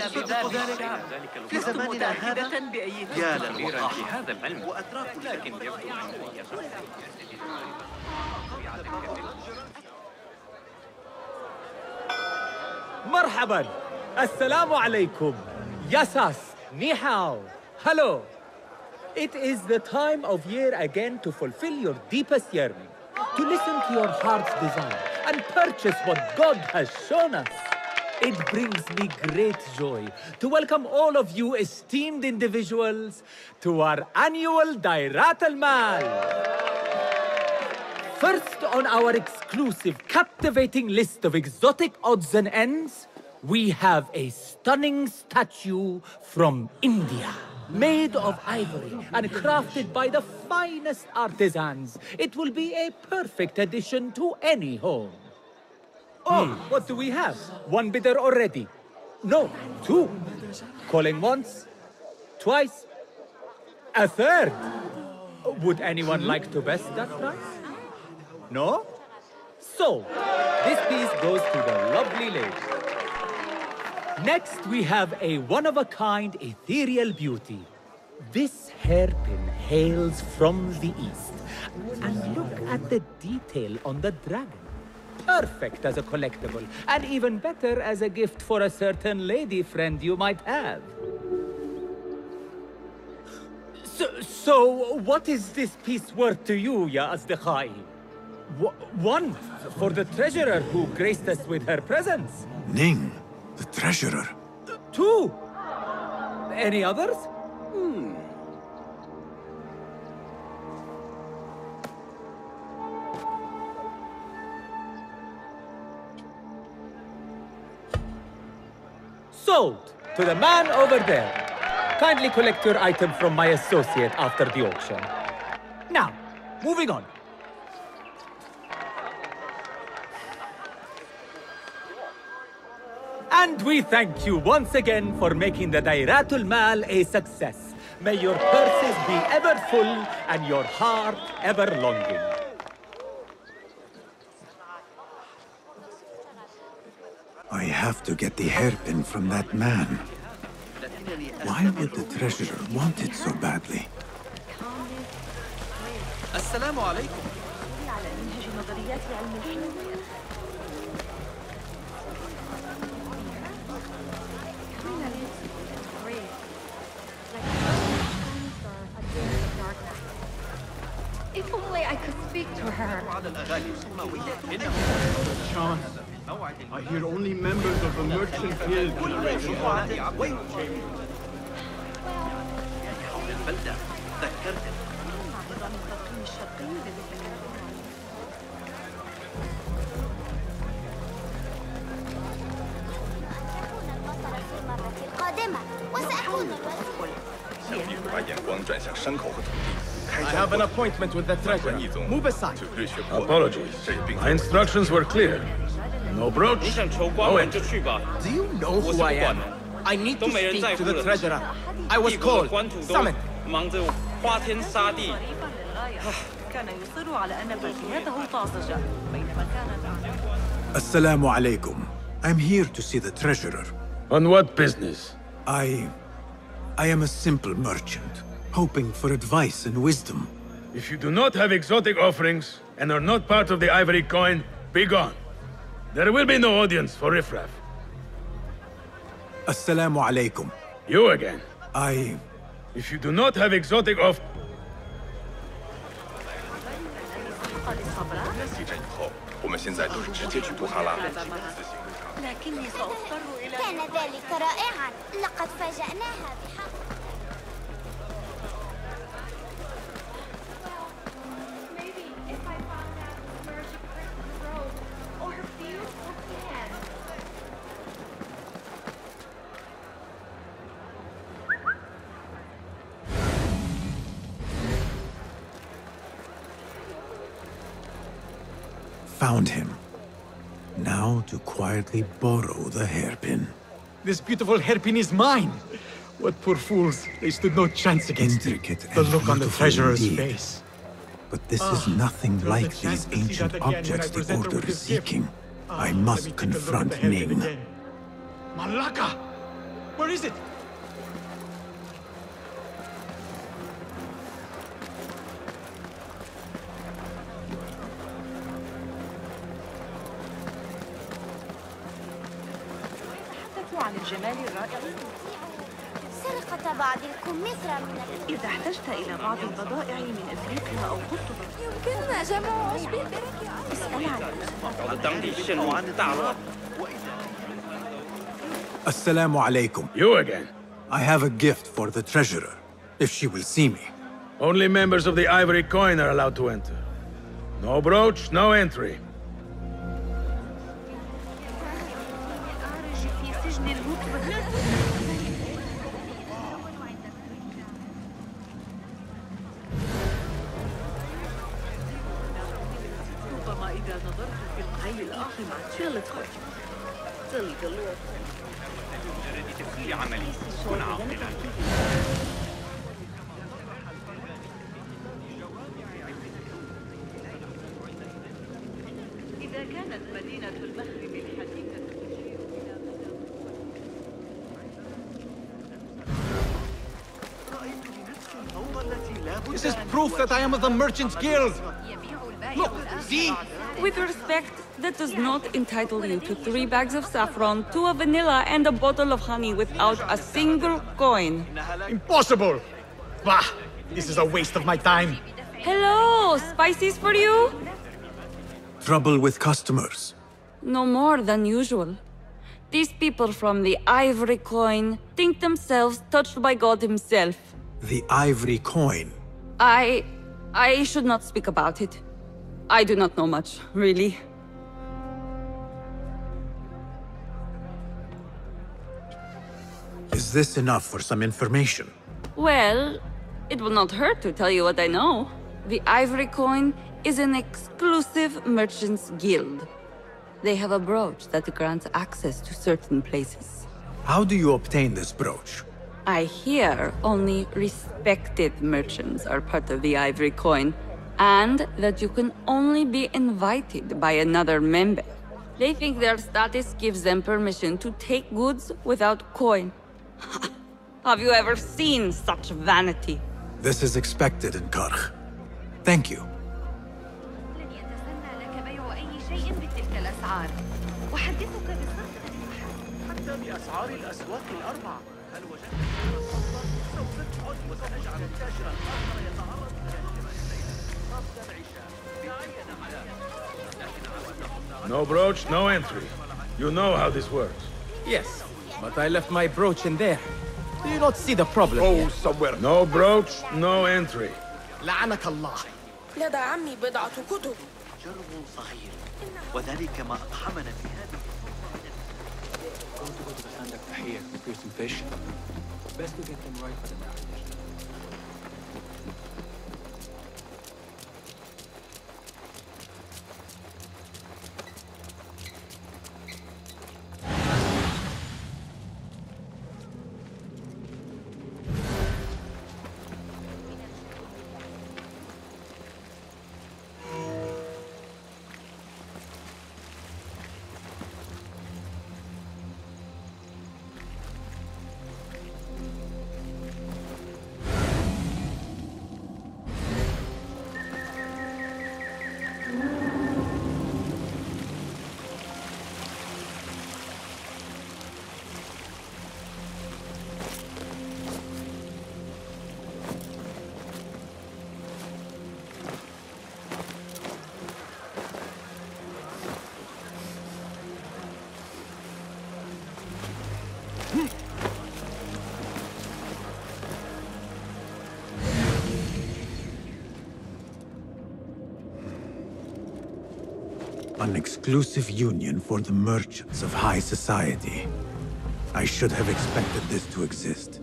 أصدق ذلك في زماننا هذا جالا وقاحا وأتراك لكن مرحبا، السلام عليكم. Yasas, Nihal, hello. It is the time of year again to fulfill your deepest yearning, to listen to your heart's desire and purchase what God has shown us. It brings me great joy to welcome all of you esteemed individuals to our annual Dairat al-Mal. First on our exclusive, captivating list of exotic odds and ends, we have a stunning statue from India. Made of ivory and crafted by the finest artisans, it will be a perfect addition to any home. Oh, what do we have? One bidder already. No, two. Calling once, twice, a third. Would anyone like to best that price? No? So, this piece goes to the lovely lady. Next, we have a one-of-a-kind ethereal beauty. This hairpin hails from the east. And look at the detail on the dragon. Perfect as a collectible, and even better as a gift for a certain lady friend you might have. So what is this piece worth to you, Ya Azdikhail? One for the treasurer who graced us with her presence. Ning, the treasurer. Two. Any others? Sold to the man over there. Kindly collect your item from my associate after the auction. Now, moving on. And we thank you once again for making the Dairat al-Mal a success. May your purses be ever full and your heart ever longing. I have to get the hairpin from that man. Why would the treasurer want it so badly? Assalamu alaikum. If only I could speak to her. Sean, I hear only members of the merchant guild. I have an appointment with the treasurer. Move aside. Apologies. My instructions were clear. No brooch, no entry. Do you know who I am? I need to speak to the treasurer. I was called. Summon. Assalamu alaikum. I'm here to see the treasurer. On what business? I am a simple merchant, hoping for advice and wisdom. If you do not have exotic offerings and are not part of the Ivory Coin, be gone. There will be no audience for riffraff. Assalamu alaikum. You again. If you do not have exotic offerings... كان ذلك رائعا. لقد فاجأناها بحق. Found him. Now to quietly borrow the hairpin. This beautiful hairpin is mine! What poor fools! They stood no chance against it. The look on the treasurer's face. But this is nothing like these ancient objects the Order is seeking. I must confront Ning. Malaka! Where is it? عن الجمال الرائع. سرقة بعضكم مصر من إذا احتجت إلى بعض البضائع من أفريقيا أو قرطبة يمكننا جمع عشب البركة. اسأل عنه. السلام عليكم. You again. I have a gift for the treasurer, if she will see me. Only members of the Ivory Coin are allowed to enter. No brooch, no entry. This is proof that I am of the Merchants Guild! Look, see? With respect, that does not entitle you to 3 bags of saffron, 2 of vanilla, and a bottle of honey without a single coin. Impossible! Bah! This is a waste of my time! Hello! Spices for you? Trouble with customers. No more than usual. These people from the Ivory Coin think themselves touched by God himself. The Ivory Coin? I should not speak about it. I do not know much, really. Is this enough for some information? Well, it will not hurt to tell you what I know. The Ivory Coin is an exclusive merchants' guild. They have a brooch that grants access to certain places. How do you obtain this brooch? I hear only respected merchants are part of the Ivory Coin, and that you can only be invited by another member. They think their status gives them permission to take goods without coin. Have you ever seen such vanity? This is expected in Karakh. Thank you. No brooch, no entry. You know how this works. Yes, but I left my brooch in there. Do you not see the problem? Oh, somewhere. No brooch, no entry. لعنك الله. لدى عمي بضعة كتب. جرب صغير وذلك ما أطعمنا في هذا. Here, here's some fish. Best to get them right for the marriage. An exclusive union for the merchants of high society. I should have expected this to exist.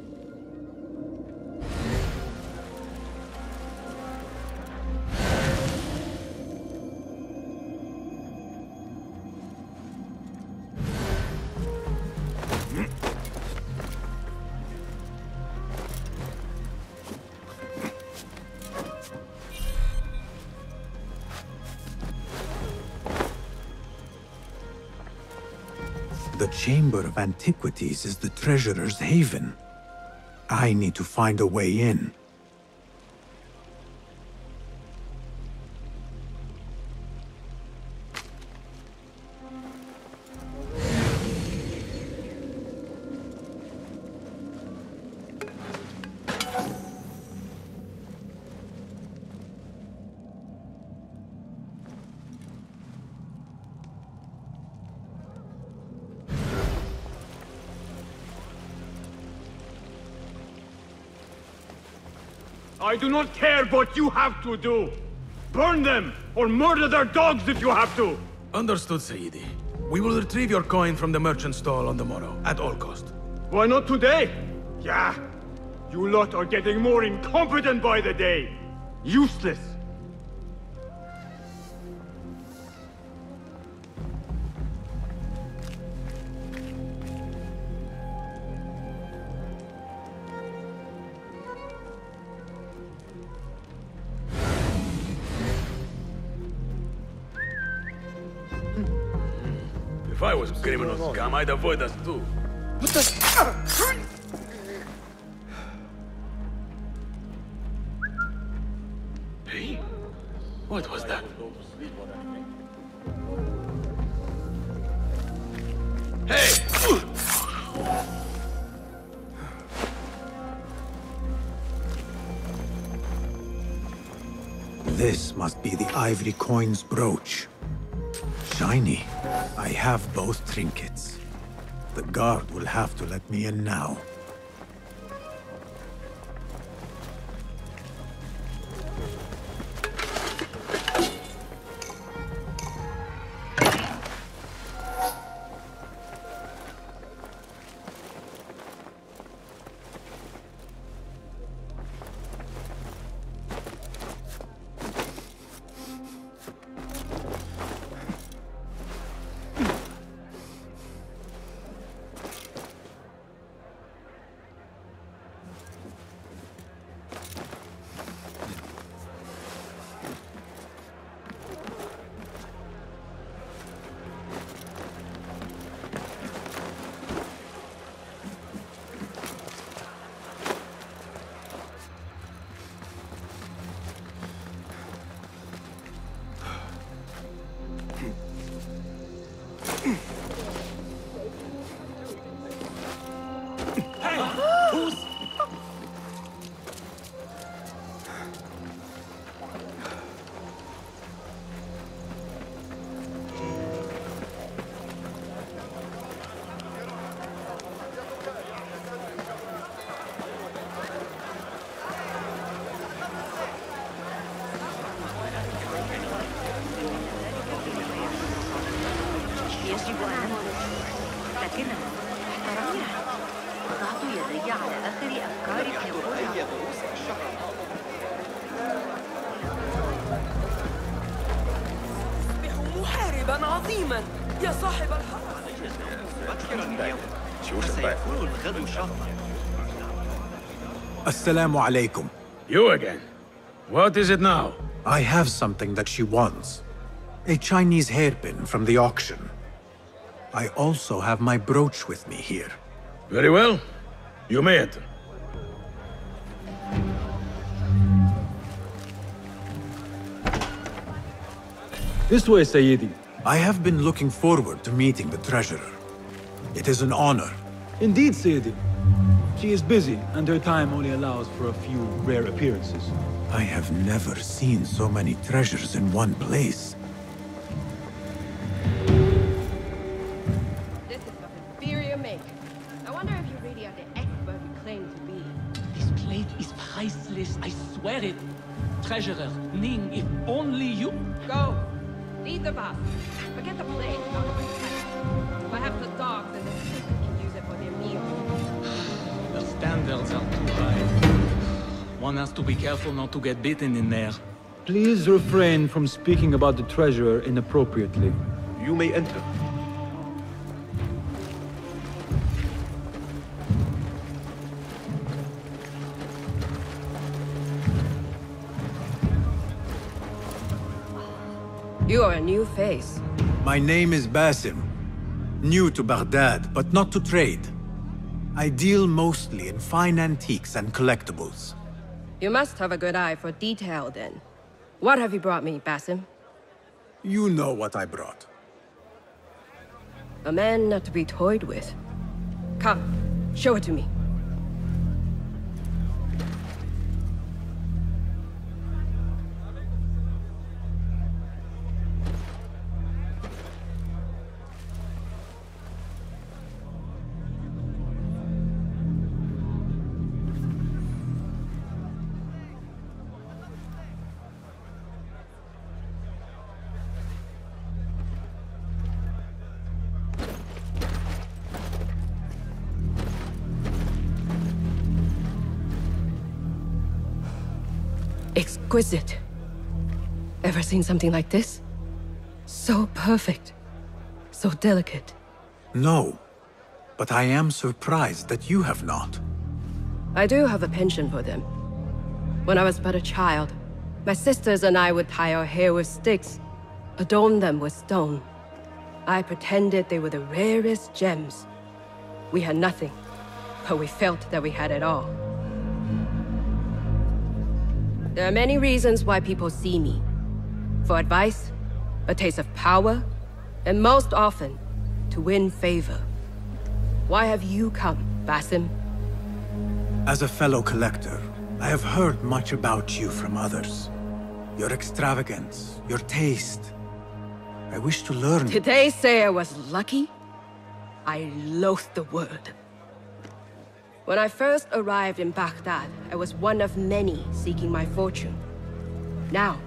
Chamber of Antiquities is the treasurer's haven. I need to find a way in. I do not care what you have to do. Burn them, or murder their dogs if you have to. Understood, Sayidi. We will retrieve your coin from the merchant stall on the morrow, at all cost. Why not today? Yeah, you lot are getting more incompetent by the day. Useless. If I was criminal scum, I'd avoid us too. What the? Hey? What was that? Hey! This must be the Ivory Coin's brooch. Shiny. I have both trinkets. The guard will have to let me in now. Assalamu alaikum. You again. What is it now? I have something that she wants. A Chinese hairpin from the auction. I also have my brooch with me here. Very well. You may enter. This way, Sayidi. I have been looking forward to meeting the treasurer. It is an honor. Indeed, Sayidi. She is busy, and her time only allows for a few rare appearances. I have never seen so many treasures in one place. This is of inferior make. I wonder if you really are the expert you claim to be. This plate is priceless, I swear it. Treasurer, Ning, if only you... Go. Lead the bus. Forget the plate. Perhaps the dogs and the people can use it for their meal. The standards are too high. One has to be careful not to get bitten in there. Please refrain from speaking about the treasurer inappropriately. You may enter. You are a new face. My name is Basim. New to Baghdad, but not to trade. I deal mostly in fine antiques and collectibles. You must have a good eye for detail, then. What have you brought me, Basim? You know what I brought. A man not to be toyed with. Come, show it to me. Exquisite. Ever seen something like this? So perfect. So delicate. No. But I am surprised that you have not. I do have a penchant for them. When I was but a child, my sisters and I would tie our hair with sticks, adorn them with stone. I pretended they were the rarest gems. We had nothing, but we felt that we had it all. There are many reasons why people see me. For advice, a taste of power, and most often, to win favor. Why have you come, Basim? As a fellow collector, I have heard much about you from others. Your extravagance, your taste. I wish to learn... Did they say I was lucky? I loathe the word. When I first arrived in Baghdad, I was one of many seeking my fortune. Now,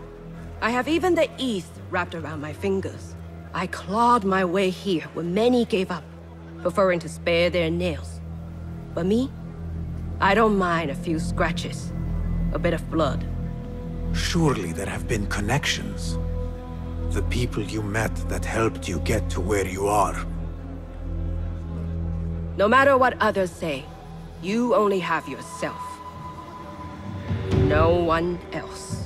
I have even the East wrapped around my fingers. I clawed my way here where many gave up, preferring to spare their nails. But me? I don't mind a few scratches, a bit of blood. Surely there have been connections. The people you met that helped you get to where you are. No matter what others say, you only have yourself. No one else.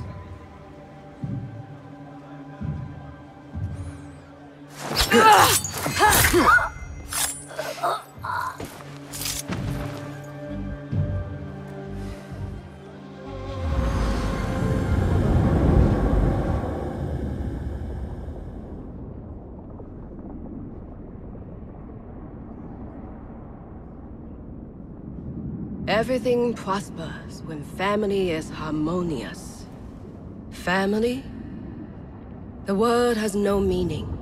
Everything prospers when family is harmonious. Family? The word has no meaning.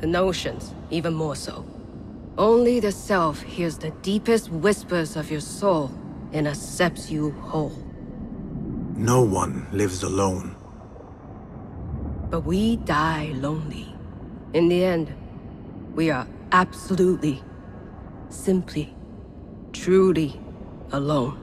The notions, even more so. Only the self hears the deepest whispers of your soul and accepts you whole. No one lives alone. But we die lonely. In the end, we are absolutely, simply, truly alone.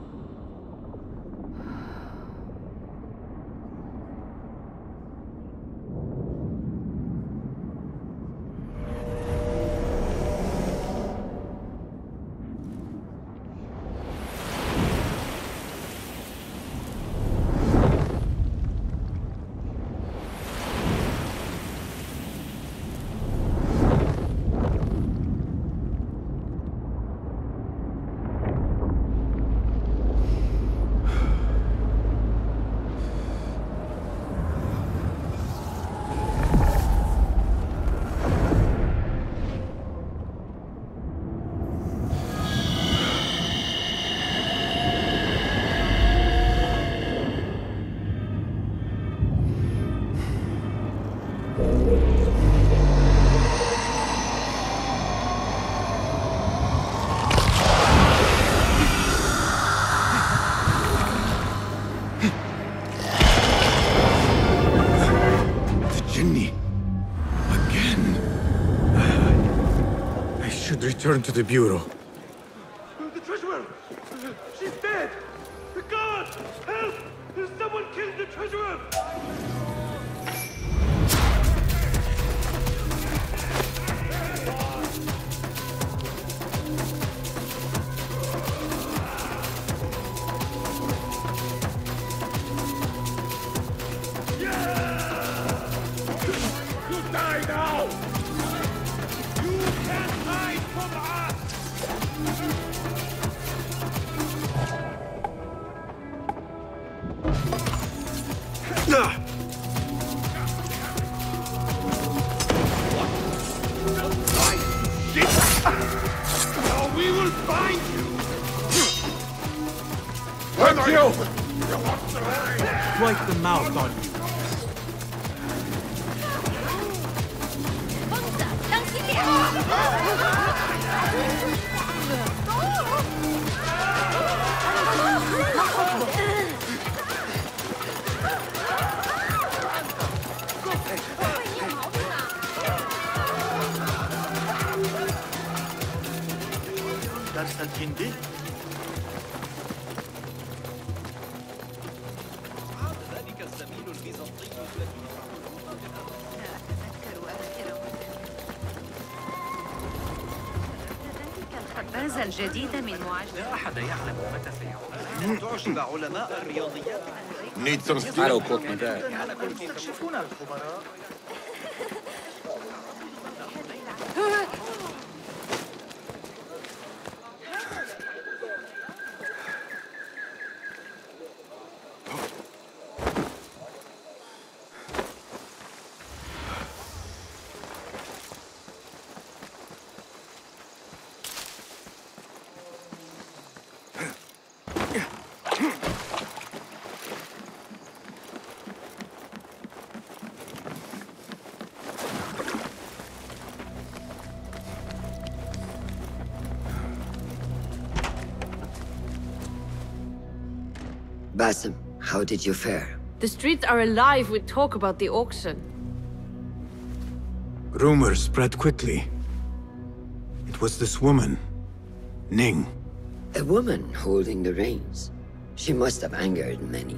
Turn to the bureau. The treasurer! She's dead! The guard! Help! Someone killed the treasurer! Yeah! You die now! You can! Hurt you! Strike the mouth on you. That's an Hindi. بازل جديدة من معجزة. لا أحد يعلم متى سيعود. تعجب علماء الرياضيات. Need some steel. يستكشفون الخبراء. Basim, how did you fare? The streets are alive with talk about the auction. Rumors spread quickly. It was this woman, Ning. A woman holding the reins. She must have angered many.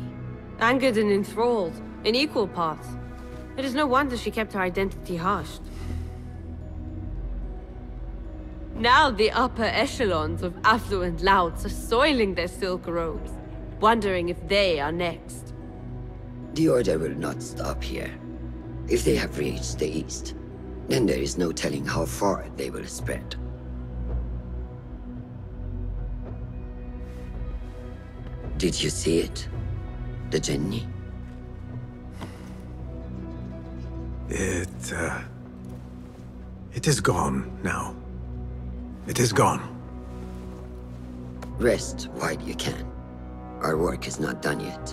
Angered and enthralled, in equal parts. It is no wonder she kept her identity hushed. Now the upper echelons of affluent louts are soiling their silk robes. Wondering if they are next. The order will not stop here. If they have reached the east, then there is no telling how far they will spread. Did you see it? The Jenny? It is gone now. It is gone. Rest while you can. Our work is not done yet.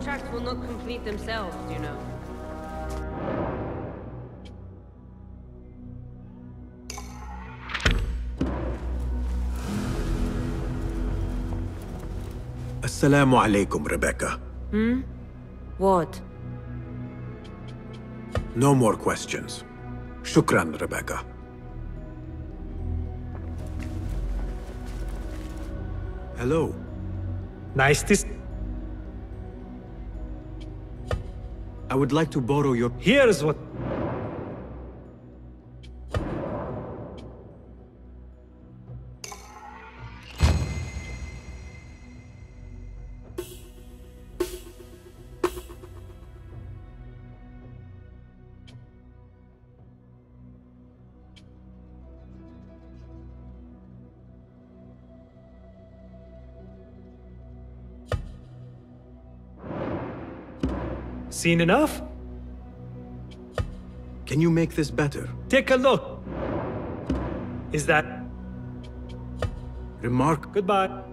Contracts will not complete themselves, you know. Assalamu alaikum, Rebecca. Hmm? What? No more questions. Shukran, Rebecca. Hello. Nice to see you. I would like to borrow your... Here's what... Seen enough? Can you make this better? Take a look. Is that... remark? Goodbye.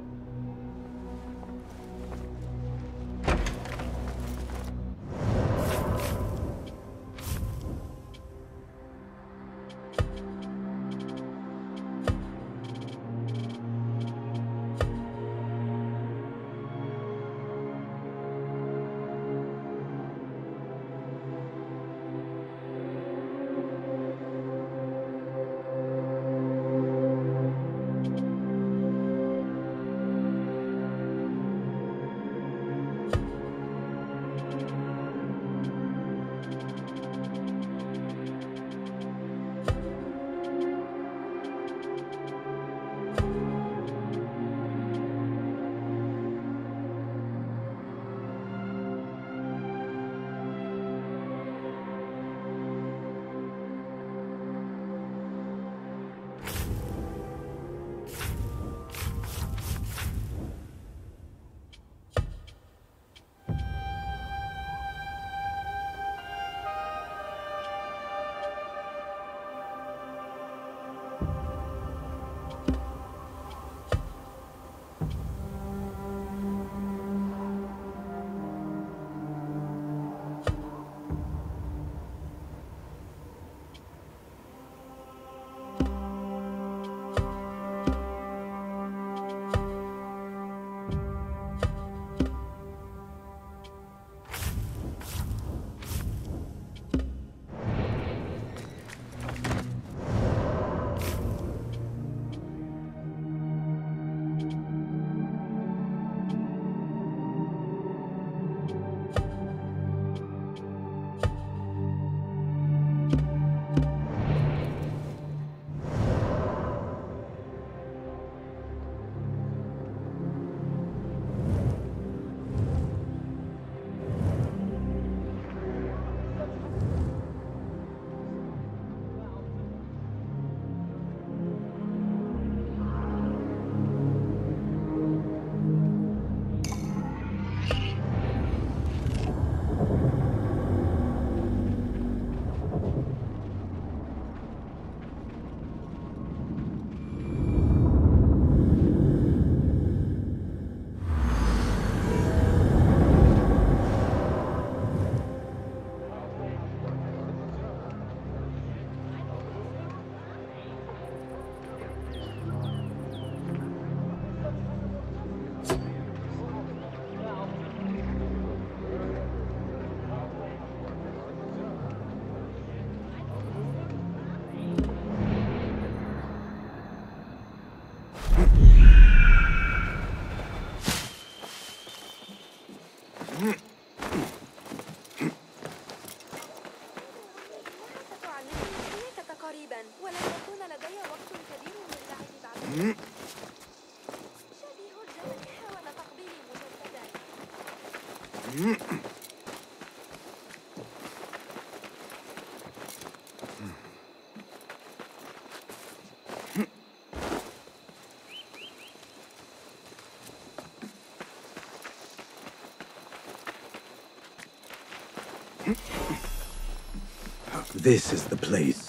This is the place.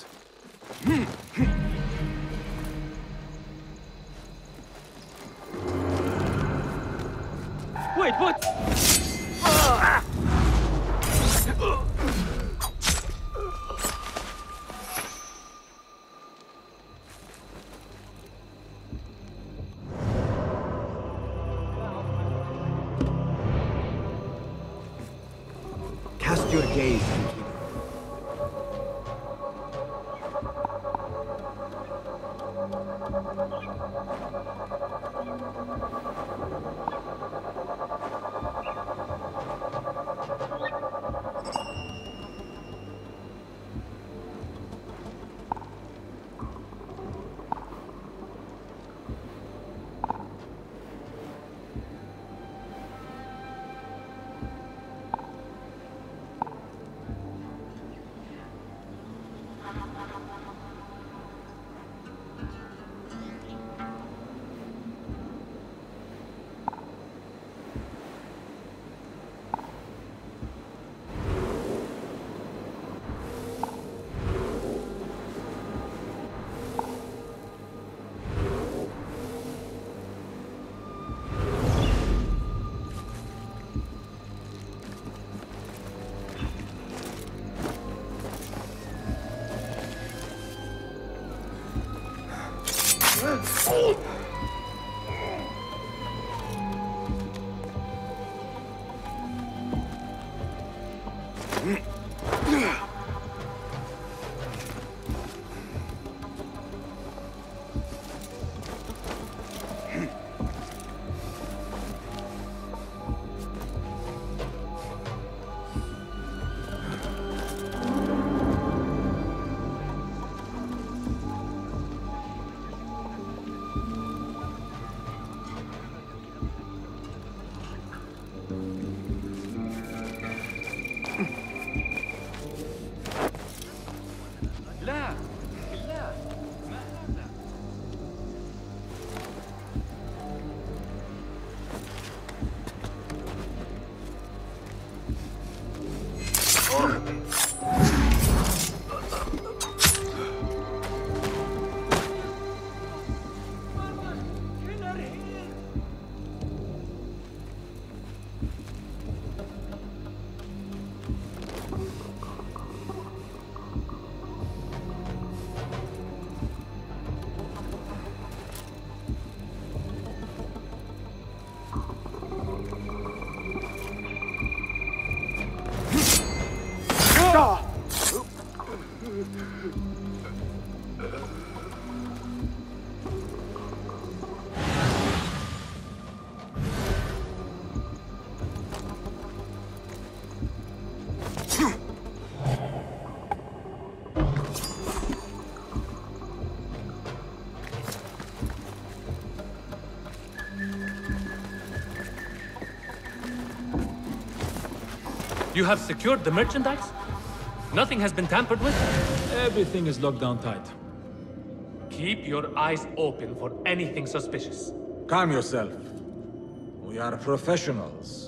Wait, what? Cast your gaze. You have secured the merchandise? Nothing has been tampered with? Everything is locked down tight. Keep your eyes open for anything suspicious. Calm yourself. We are professionals.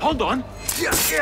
Hold on! Yeah.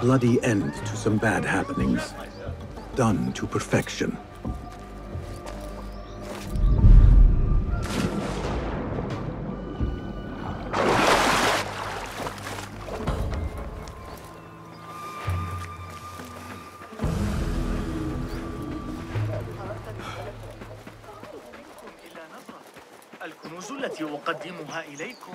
bloody end to some bad happenings, done to perfection. الكنوز التي أقدمها إليكم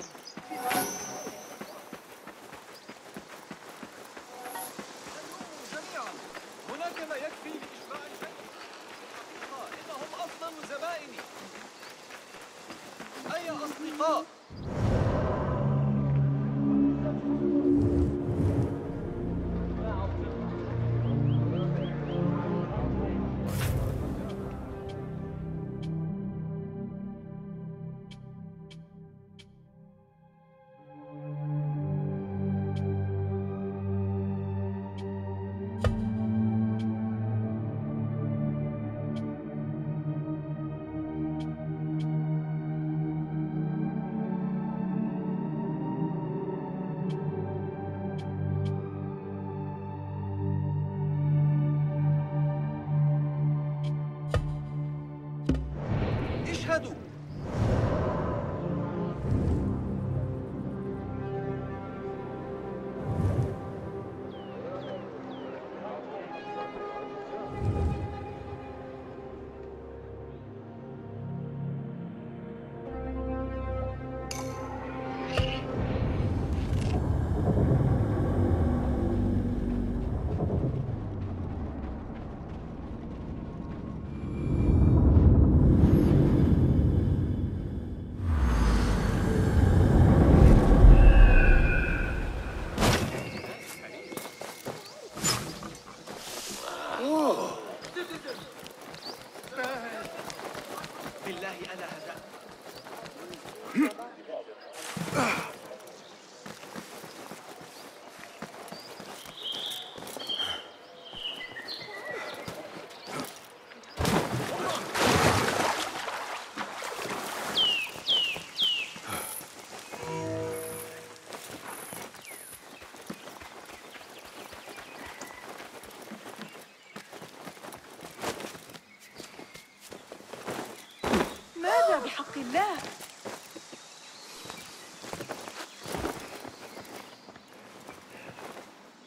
بحق الله.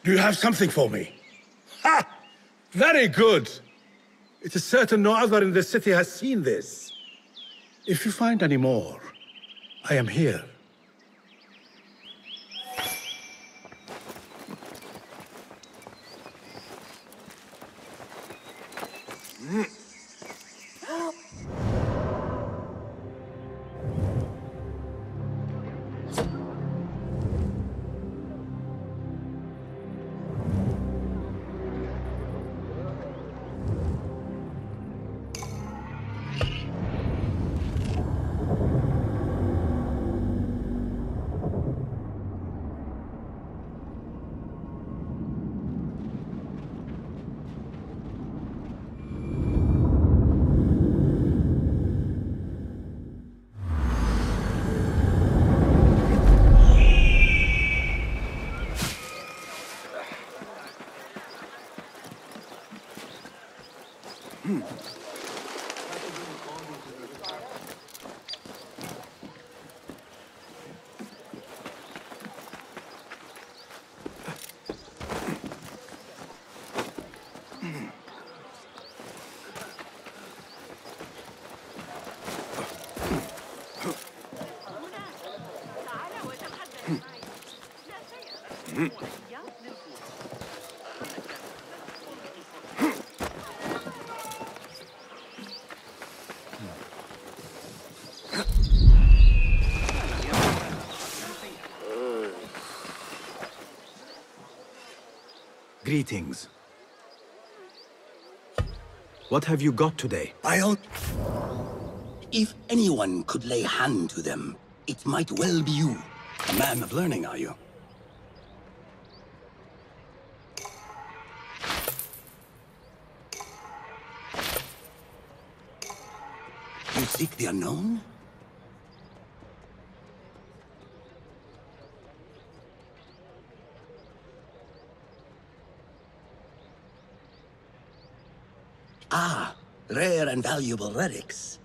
Do you have something for me? Ha! Very good. It is certain no other in the city has seen this. If you find any more, I am here. Greetings. What have you got today? If anyone could lay hand to them, it might well be you. A man of learning, are you? You seek the unknown? Rare and valuable relics.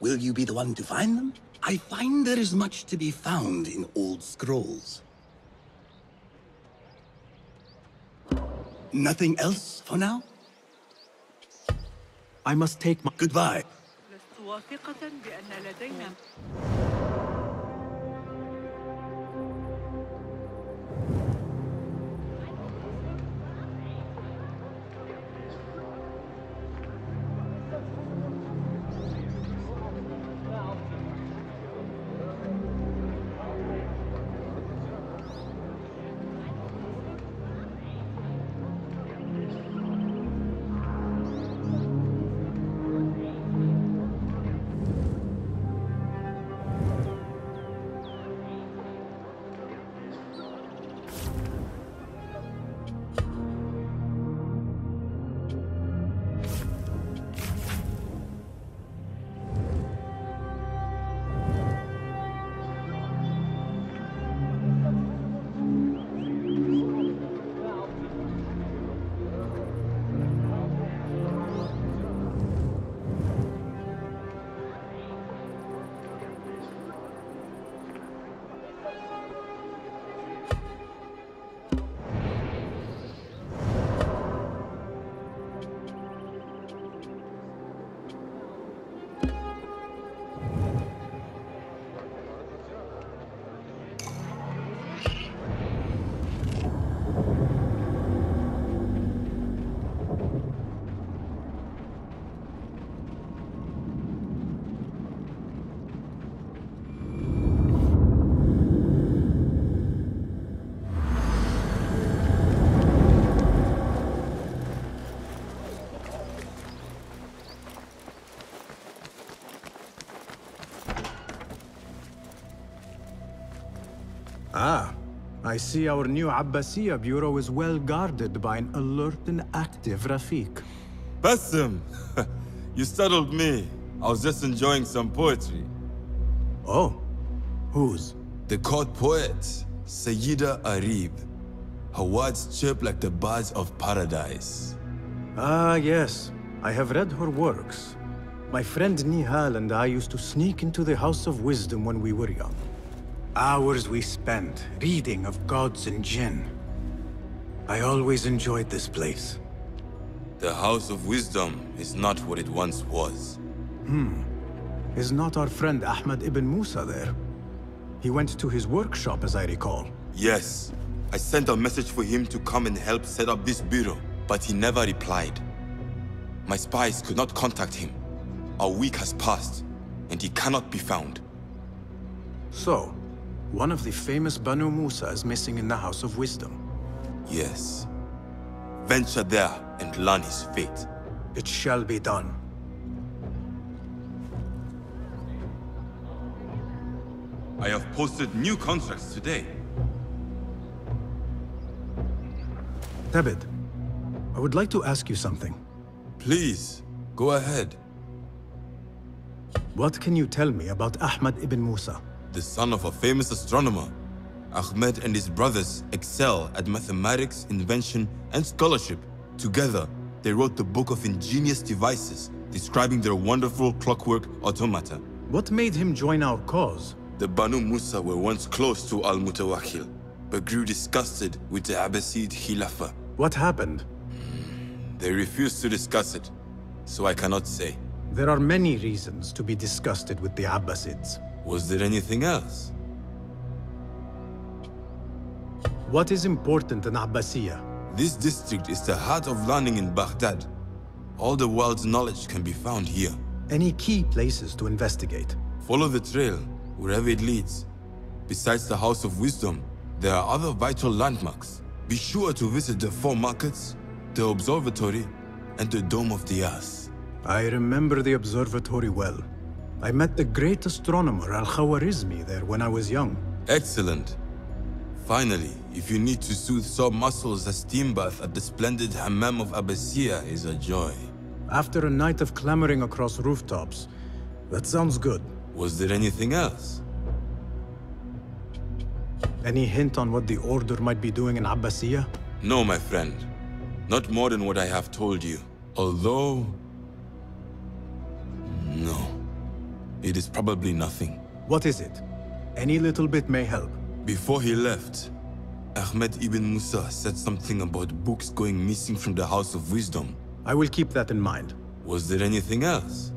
Will you be the one to find them? I find there is much to be found in old scrolls. Nothing else for now? I must take my... Goodbye. I see our new Abbasiya bureau is well guarded by an alert and active Rafiq. Basim! You startled me. I was just enjoying some poetry. Oh? Whose? The court poet, Sayida Arib. Her words chirp like the birds of paradise. Ah, yes. I have read her works. My friend Nihal and I used to sneak into the House of Wisdom when we were young. Hours we spent reading of gods and jinn. I always enjoyed this place. The House of Wisdom is not what it once was. Is not our friend Ahmad ibn Musa there? He went to his workshop, as I recall. Yes. I sent a message for him to come and help set up this bureau, but he never replied. My spies could not contact him. A week has passed, and he cannot be found. So, one of the famous Banu Musa is missing in the House of Wisdom. Yes. Venture there and learn his fate. It shall be done. I have posted new contracts today. Thabit, I would like to ask you something. Please, go ahead. What can you tell me about Ahmad ibn Musa? The son of a famous astronomer, Ahmed and his brothers excel at mathematics, invention, and scholarship. Together, they wrote the book of ingenious devices, describing their wonderful clockwork automata. What made him join our cause? The Banu Musa were once close to Al-Mutawakhil, but grew disgusted with the Abbasid Khilafah. What happened? They refused to discuss it, so I cannot say. There are many reasons to be disgusted with the Abbasids. Was there anything else? What is important in Abbasiyah? This district is the heart of learning in Baghdad. All the world's knowledge can be found here. Any key places to investigate? Follow the trail, wherever it leads. Besides the House of Wisdom, there are other vital landmarks. Be sure to visit the Four Markets, the Observatory, and the Dome of the Ars. I remember the Observatory well. I met the great astronomer Al-Khawarizmi there when I was young. Excellent. Finally, if you need to soothe sore muscles, a steam bath at the splendid Hammam of Abbasiyah is a joy. After a night of clambering across rooftops, that sounds good. Was there anything else? Any hint on what the Order might be doing in Abbasiyah? No, my friend. Not more than what I have told you. Although... It is probably nothing. What is it? Any little bit may help. Before he left, Ahmad ibn Musa said something about books going missing from the House of Wisdom. I will keep that in mind. Was there anything else?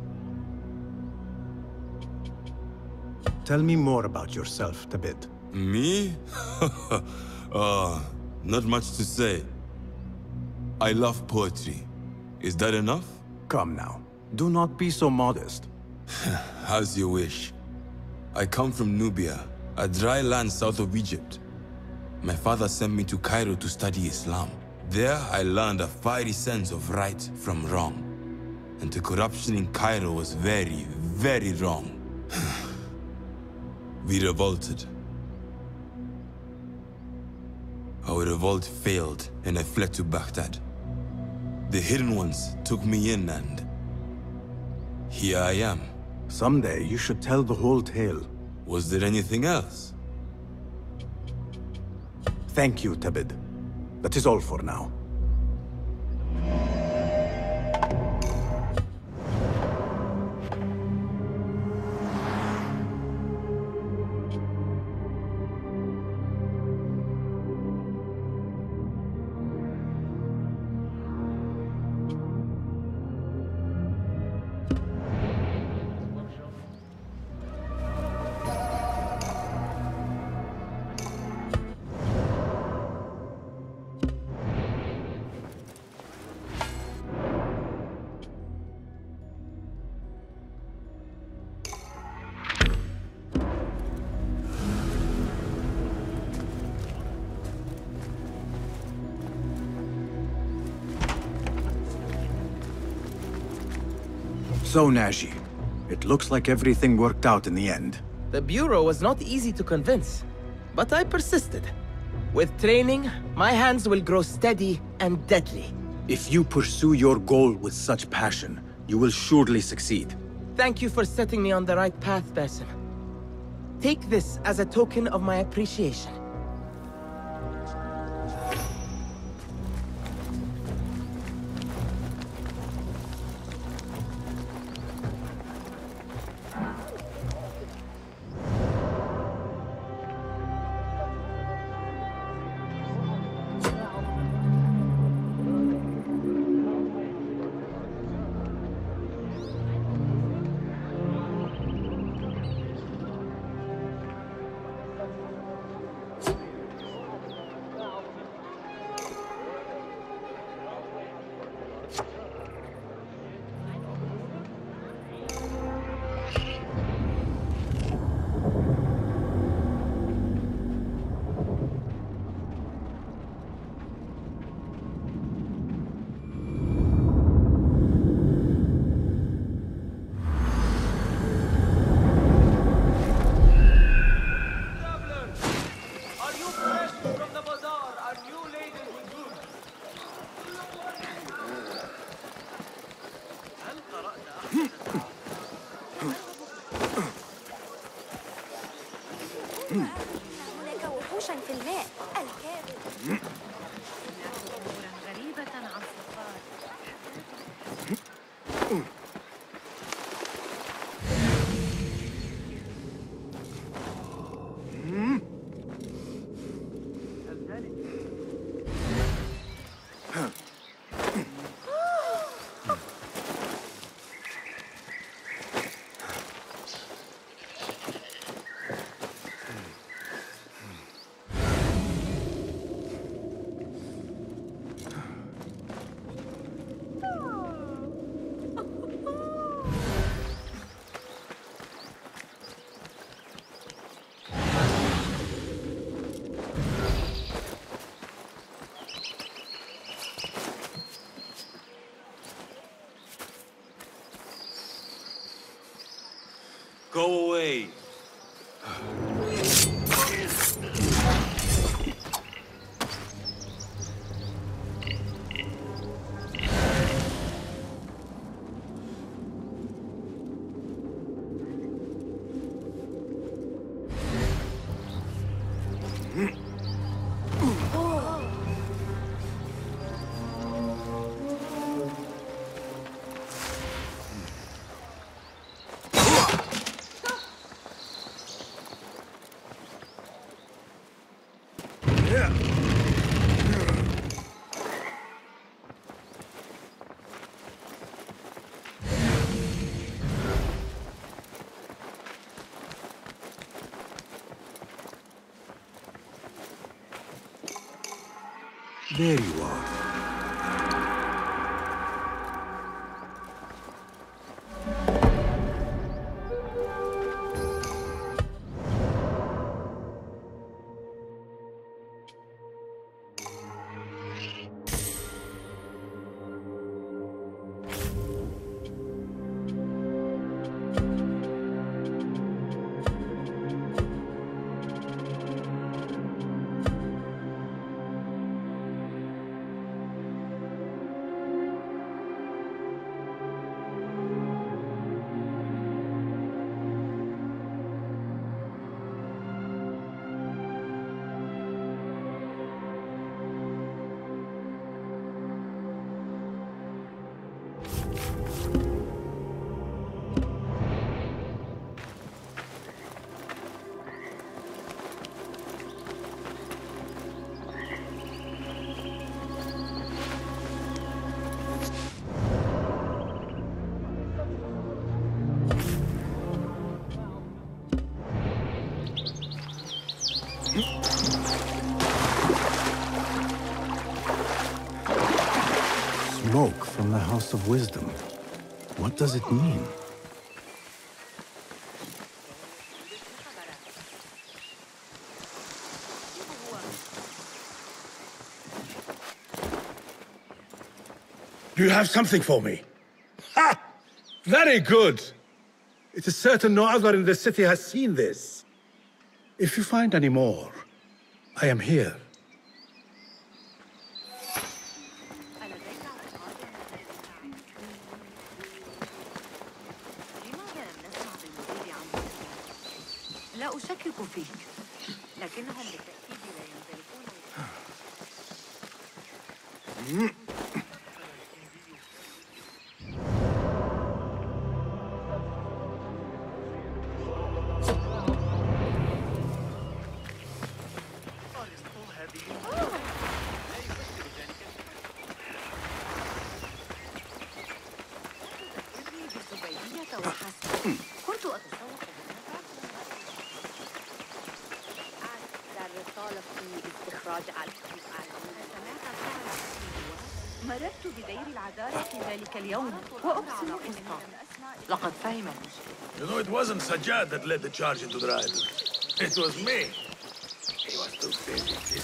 Tell me more about yourself, Tabit. Me? Not much to say. I love poetry. Is that enough? Come now. Do not be so modest. As you wish. I come from Nubia, a dry land south of Egypt. My father sent me to Cairo to study Islam. There I learned a fiery sense of right from wrong. And the corruption in Cairo was very, very wrong. We revolted. Our revolt failed, and I fled to Baghdad. The Hidden Ones took me in, and here I am. Someday you should tell the whole tale. Was there anything else? Thank you, Tabid. That is all for now. So, Naji, it looks like everything worked out in the end. The Bureau was not easy to convince, but I persisted. With training, my hands will grow steady and deadly. If you pursue your goal with such passion, you will surely succeed. Thank you for setting me on the right path, Basim. Take this as a token of my appreciation. Go away. There you are. Smoke from the House of Wisdom. What does it mean? Do you have something for me? Ha! Very good! It is certain no other in the city has seen this. If you find any more, I am here. You know, it wasn't Sajjad that led the charge into the riot. It was me. He was too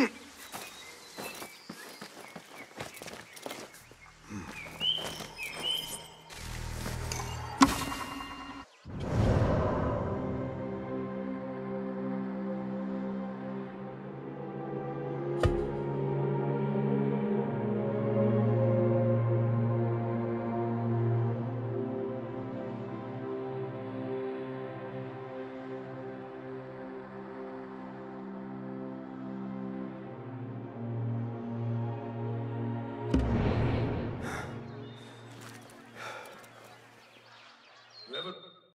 busy.